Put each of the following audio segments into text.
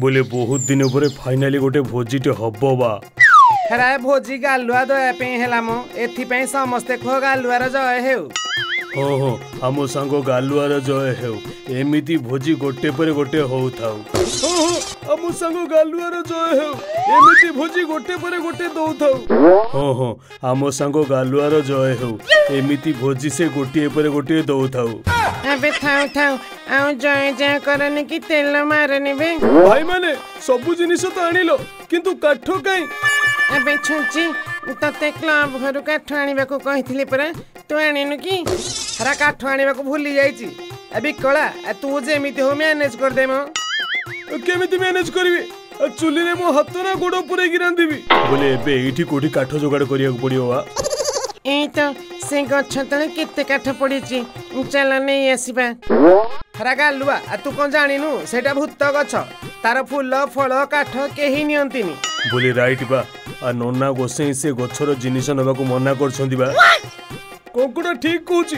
बोले बहुत दिन उपरे फाइनली गोटे भोजीटे हबो बा। हेरा भोजी गालुआ दया पे हेलामो एथि पे समस्ते खो गालुआर जय हेउ। हो हो हमो संग गालुआर जय हेउ। एमिति भोजी गोटे पर गोटे होउ थाउ। हो हमो संग गालुआर जय हेउ। एमिति भोजी गोटे पर गोटे दउ थाउ। हो हो हमो संग गालुआर जय हेउ। एमिति भोजी से गोटे पर गोटे दउ थाउ। अबे थाउ थाउ आउ जय जय करने की तेल मारने बे। भाई माने सब जिनिस तो आनिलो किंतु काठो काई। अबे छुंची तते क्लब घर काठो आनिबा को कहिथिले परा तो आनिनु की। हरा काठो आनिबा को भूली जाईची। अबे कला तू जेमिति हो मैनेज कर देमो। केमिति मैनेज करबी आ चुली रे मो हाथ ना गोडो पुरे गिरान देबी। बोले बे एठी कोठी काठो जोगाड़ करिया पडियोवा। ए तो से गछ तले केते काठ पडीची चला नहीं आसीबा। हरा गालुआ तू कौन जानिनु सेटा भूत गछ तार फूल फल काठ केही नियंतिनी। बोले राइट बा आ नन्ना गोसेई से गछर जिनिस नबा को मना करछंदी बा। कोकुडा ठीक कहूची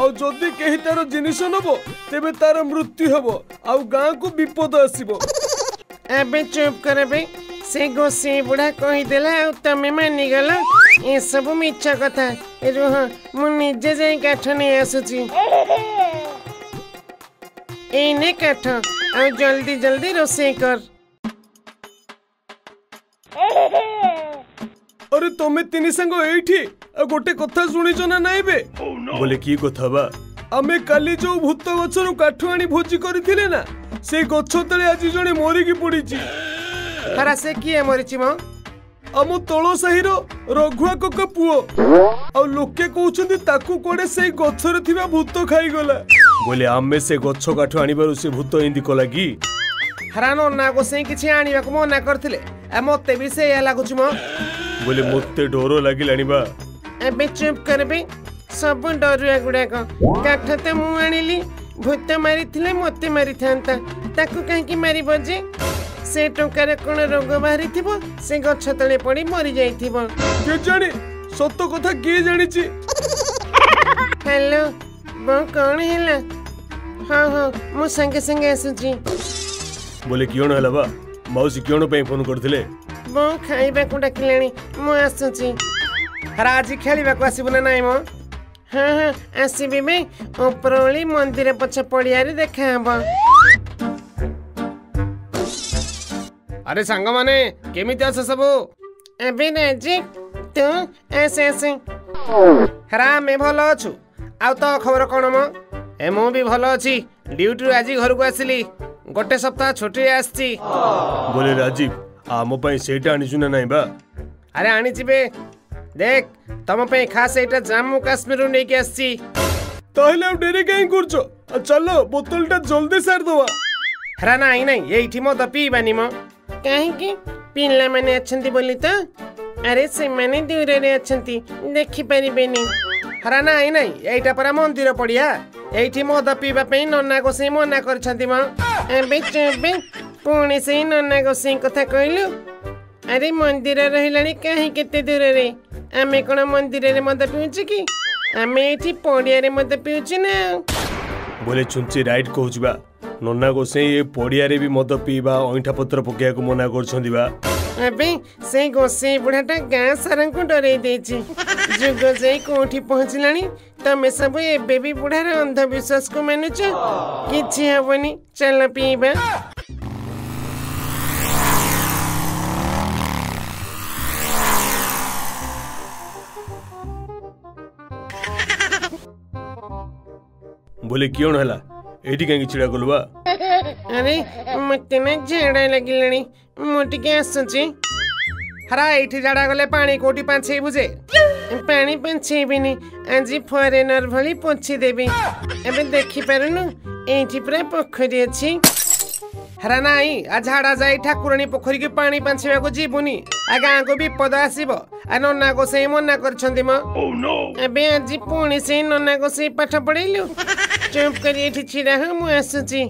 आ जदी केही तार जिनिस नबो तेबे तार मृत्यु हबो आ गां को विपद आसीबो। एबे चुप करबे से गोसे बुढा कहि देला आ तमे मानि गेला। ए सब मिच्छा कथा ए जो मु निजे जे काठ नै आसुची। इने काठ आ जल्दी जल्दी रोसे कर। अरे तमे तिनी संग एठी आ गोटे कथा सुनि छ ना नै बे। बोले की कथा बा हमें काली जो भूत गछरु काठ आनी भोजी करिथिले ना से गछ तले आज जने मोरी की पड़ीची। हरा से की मोरीची म अमो तलो सहीरो रघुआ कक्का पुओ आ लोके कहउछंदी ताकू कोडे से गछर थिबा भूत खाई गला। बोले आमे से गछ काठ आनी बारु से भूत इंदी को लागी। हरा नन्ना को से किछि आनीबा को मना करथिले आ मते भी से या लागुछ म। बोले मते डोरो लागिलानी बा। एबे चुप करबे सब डरुआ गुडा काठ ते मु आनिली भूत मारिथिले मते मारिथांता ताकू काहे की मारी बजे से टोकारे कोन रोग बाहरी थिबो से गछ तले पड़ी मरी जाई थिबो। के जाने सत्य कथा के जानिची। हेलो बो कोन हेला। हां हां मु संगे संगे आसुची। बोले कियोन हला बा मौसी कियोन पे फोन करथिले। बो खाइबा को डाकिलेनी मु आसुची। हरा आज खेलिबा को आसीबो ना नाइ मो। हां हां आसीबी में उपरोली मंदिर पछ पड़िया रे देखा हबो। अरे संग माने केमिति आस सब एबे नजी तू ऐसे ऐसे। हरा मैं भलो अछु आ तो खबर कोन म। ए मु भी भलो अछि ड्यूटी रो आजि घर को आसली गोटे सप्ताह छुट्टी आछि। बोले राजीव आ मो पई सेटा आनि सुना नै बा। अरे आनि जिबे देख तम पई खास एटा जम्मू कश्मीर नै के आछि। तहले डेरे काई करछो चलो बोतलटा जल्दी सार दवा। हरा नै नै एठी म त पीबानी म काहे की पिनला माने अछंती बोली त अरे से माने दूर रे अछंती देखि परिबेनी। हरा नै नै एटा परा मंदिर पड़िया एठी मद पीबा पे नन्ना को से मना करछंती म। एबे चबे पुणी से नन्ना को से कथा कहलु। अरे मंदिर रहिलानी काहे केते दूर रे आमे कोन मंदिर रे मद पिउची की आमे एठी पड़िया रे मद पिउची ना। बोले चुंची राइट कहउचबा नन्ना को से ये पोड़िया रे भी मद पीबा ओइठा पत्र पकिया को मना करछंदी बा। अबे से गोसे बुढाटा गां सरन को डरे देछि जुग जे कोठी पहुंचलानी तमे सब एबे भी बुढा रे अंधविश्वास को मानुछ किछि हबनी चल पीबा। बोले क्यों हला एडी काई चिड़ा गलवा। अरे मते ना झेड़ा लागिलनी मोटी के आसुची। हरा एठी झाड़ा गले पानी कोटी पाछे बुझे पानी पाछे बिनी आज फॉरेनर भली पोछी देबी। एबे देखि परनु एठी पुरा पोखरी अछि। हरा नाई आ झाड़ा जाई ठाकुरानी पोखरी के पानी पाछेबा को जीवनी आ गां को विपद आसीबो आ नन्ना को से मना करछंदी म। ओ नो एबे आज पुणी से नन्ना को से पाठ पढैलु चुप करी एठी छिरा ह मु आसुची।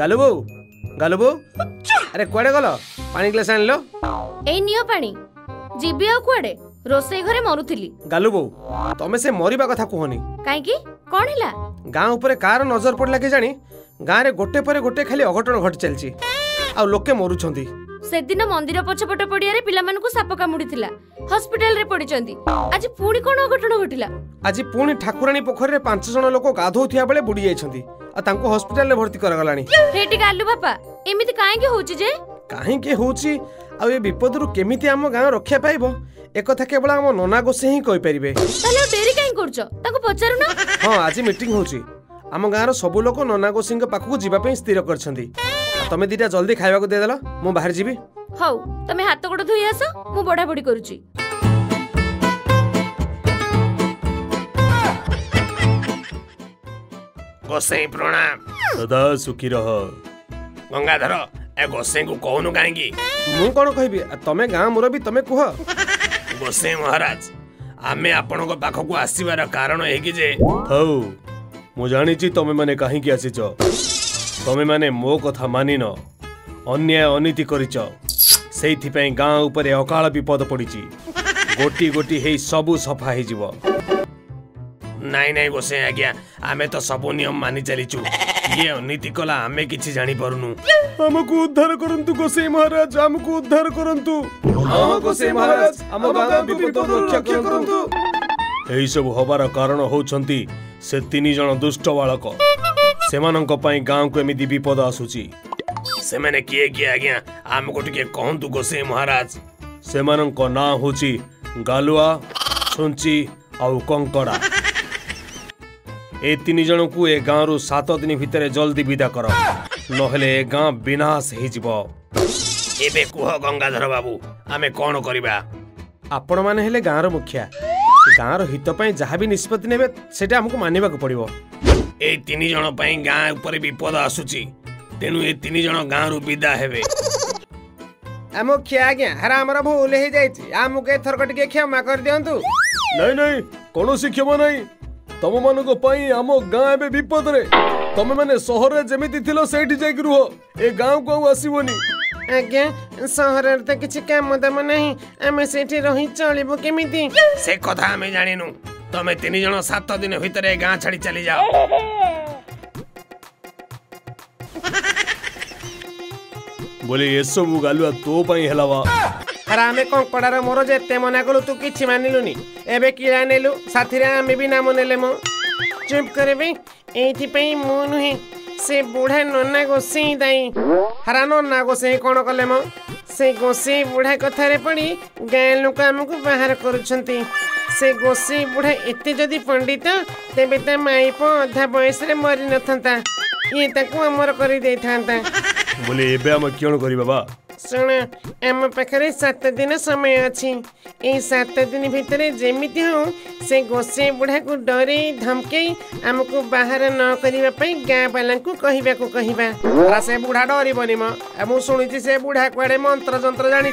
गालु बो अरे कोडे गलो पानी ग्लास आनलो ए नियो पानी जीबी आ कोडे रोसई घरे मरुथिली। गालू बो तमे से मरिबा कथा कहनी काहे की कोन हिला गां ऊपर कार नजर पड़ला के जानी गां रे गोटे परे गोटे खाली अघटन घट चलची आ लोके मरुछंदी। से दिन मंदिर पछपट पडिया रे पिला मन को साप कामुडीथिला हॉस्पिटल रे पडिचंदी आज पूणी कोन अघटन घटिला आज पूणी ठाकुरानी पोखर रे पांच जण लोक गाधोथिया बेले बुडी जायछंदी आ तांको हॉस्पिटल रे भर्ती कर गलानी। हेटी गालू बापा एमिति काहे के होची जे काहे के होची आ ये विपद रु केमिति हम गां रक्षा पाइबो एक कथा केवल हम नोना गोसे ही कहि परिबे। तले देरी काई करछो ताको पचारु ना। हां आज मीटिंग होची हम गां रो सब लोग नोना गोसिंग पाखु को जीवा पे स्थिर करछंदी तमे दिटा जल्दी खाइबा को दे देला मो बाहर जीबी। हाउ तमे हाथ गोड़ धोई आसो मो बडा बडी करूची। गोसे प्रणाम सदा सुखी रह गंगाधर ए गोसे को कोनु गांगी मु कोन कहबी तमे गां मोर भी तमे कहो। गोसे महाराज आमे आपन को पाखो को आसीबार कारण हे कि जे हाउ मु जानि छी तमे माने काहे कि आसी छ तमे माने मो कथा मानिन अन्याय अनिति करिछ सेथि पई गां ऊपर अकाल विपद पडिची गोटी गोटी हे सब सफा हे जीव। नाइ नाइ गोसे आज्ञा आमे तो सब नियम मानि चलिचू ये अनिति कला आमे किछि जानि परुनु हमकु उद्धार करंतु गोसे महाराज हमकु उद्धार करंतु हम गोसे महाराज हम गां विपद रक्षा करंतु। एई सब होबार कारण होउछंती से तीन जण दुष्ट बालक सेमानक पई गां को एमिदी विपद आसुची से माने किए किए आज्ञा हमकु टिके कहंतु गोसे महाराज सेमानक ना होची गालुआ छुंची आउ कंकडा ए तीन जन को ए गां रु 7 दिन भितरे जल्दी विदा करो नहले ए गां विनाश हे जीव। एबे कुह गंगाधर बाबू आमे कोन करिबा आपण माने हेले गां रो मुखिया गां रो हित पई जहा भी निष्पत्ति नेबे सेटा हमको मानिबा को पड़िवो। ए तीन जन पई गां ऊपर विपद आसुची तेनु ए तीन जन गां रु विदा हेबे। आ मुखिया आज्ञा हरा हमर भूल हे जाईची आ मुके थरक टिके क्षमा कर दियंतु। नै नै कोनो सिखबो नै तम मान पाई आम गाँ ए विपद रे तमे माने शहर रे जेमिति थिलो सेठी जाई रुह ए गाँव को आसीबोनी। आज्ञा शहर रे त किछि काम दम नहीं आमे सेठी रही चलिबो केमिति से कथा आमे जानिनु तमे तीन जण 7 दिन भितरे गाँ छाडी चली जाओ। बोले ये सब गालुआ तो पई हेलावा हरा में कंकड़ा रे मोर जेते मना कलु तू किछि मानिलुनी एबे किरा नेलु साथी रे आमे भी नाम नेले मो चुप करबे एथि पई मोनु हे से बूढ़ा नन्ना गोसे दाई हरा नन्ना गोसे कोन कले मो से गोसे बूढ़ा कथा रे पड़ी गाय लोक हमकु बाहर करूछंती से गोसे बूढ़ा एते जदी पंडित तेबे त माई प आधा बयस रे मरि नथंता ये ताकू अमर करी देथांता। बोले एबे हम कियण करी बाबा सुना आम पाखे 7 दिन समय अच्छी ये 7 दिन भितर जेमिति हूँ से गोसे बुढ़ा को डरे धमके आमको बाहर न करने गाँ बाला को कहवा से बुढ़ा डरबन मु शुणी से बुढ़ा कुआड़े मंत्र जंत्र जानी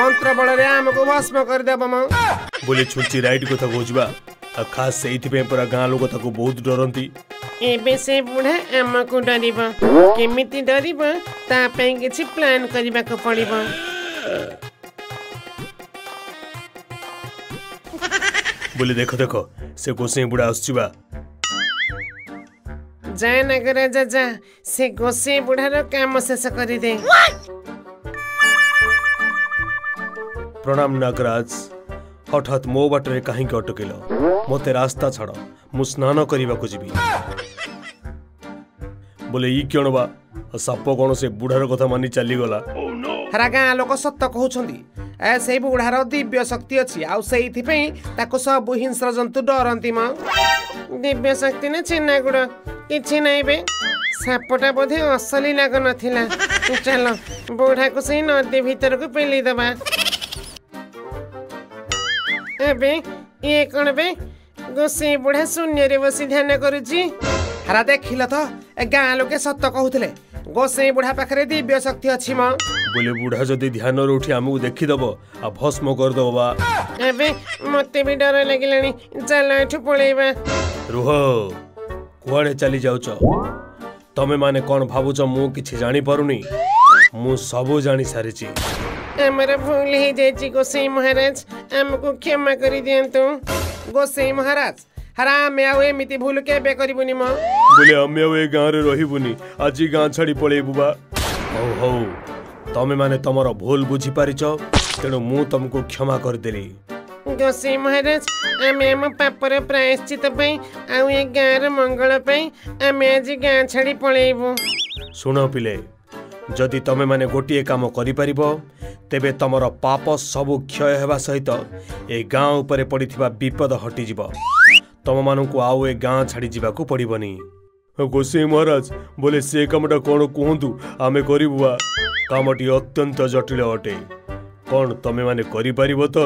मंत्र बल आमको भस्म करदेव मो। बोले छुची राइट कथा कहवा खास से पूरा गाँ लोक बहुत डरती एबे से बुढ़ा आमको डरब केमिति डरब ता पई किछि प्लान करबा को पड़िबो। बोले देखो देखो से गोसे बुढ़ा आछुबा जय नगर जा से गोसे बुढ़ा रो काम शेष करि दे। प्रणाम नागराज हठात मो बाटरे काहे के अटकेलो मते रास्ता छाड़ मु स्नान करबा को जीबी। बोले ई क्यों बा साप कौन से बुढ़ार कथा मानी चली गला हरा गाँ लोक सत्य कहउछंदी ए सेई बुढ़ार दिव्य शक्ति अछि आ सेई थि पे ताको सब हिंस्र जंतु डरंती मा दिव्य शक्ति ने छिना गुड़ किछि नै बे सापटा बोधे असली लाग नथिला चलो बुढ़ा को सेई नदी भीतर को पेली दबा एबे ये कोन बे गोसे बुढ़ा शून्य रे बसी ध्यान करूची हरा देखिल तो गाँ लोके सत्य कहूले गोसे बुढ़ा पाखे दिव्य शक्ति अच्छी मो। बोले बुढ़ा जदि ध्यान उठी आमको देखीदेव आ भस्म करदेव बा एबे मते भी डर लगिलानी चल एठू पळेबा। रुह कुआड़े चली जाऊच तमे माने कौन भावुच मु किछि जानी परुनी मु सब जानी सारिची। आमर भूल हो जाए गोसाई महाराज आमको क्षमा कर दिंतु। गोसाई महाराज हरा आम आमती भूल के करूनि मो बोले आम आ गाँव रही आज गाँ छाड़ी पलैबू बा हौ हौ तमे माने तमर भूल बुझी पारिच तेणु मु तुमको क्षमा करदेली। गोसाई महाराज आम आम पापर प्रायश्चित आई गाँव मंगल आम आज गाँ छाड़ी पलैबू। सुनो पिले जदि तमे माने गोटे काम करिपारिब तेबे तमर पाप सबु क्षय हेबा सहित ए गाँव उपरे पड़िथिबा विपद हटिजिब तम मानकु आउ ए गाँ छाड़ी जिबाकु पड़िबनी। गोसाई महाराज बोले से कामटा कोन कहंतु आमे करिबुवा कामटी अत्यंत जटिल अटे कोन तमे माने करिपारिब तो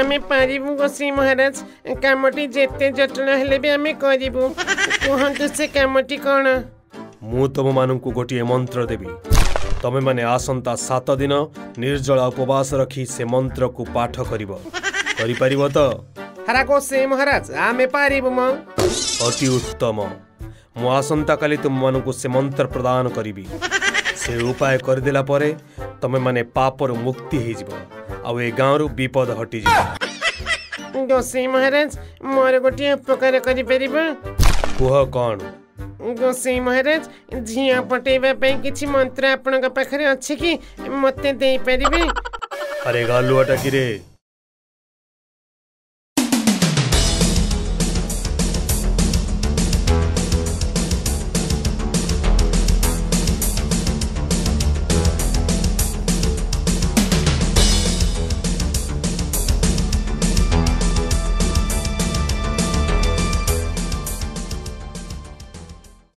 आमे पारिबु। गोसाई महाराज कामटी जेते जटिल हेले बे आमे करिबु कहंतु से कामटी कोन। मु तुम मानकु गोटे मंत्र देवी तमे माने आसंता 7 दिन निर्जला उपवास रखी से मंत्र को पाठ करिबो करि परिबो तो। हरा गोसाई महाराज आमे पारिबो म अति उत्तम मु आसंता काली तुम मानकु से मंत्र प्रदान करिबी से उपाय कर देला परे तमे माने पापर मुक्ति हे जिवो आ ए गाँव रु विपद हटि जिवो। गोसाई महाराज मोर गोटे उपकार करि परिबो। कुह कोन। गोसाई महाराज झिया पटेवा कि मंत्र आपण पाखे अच्छे कि मत दे पारे। अरे गालुआटा कि रे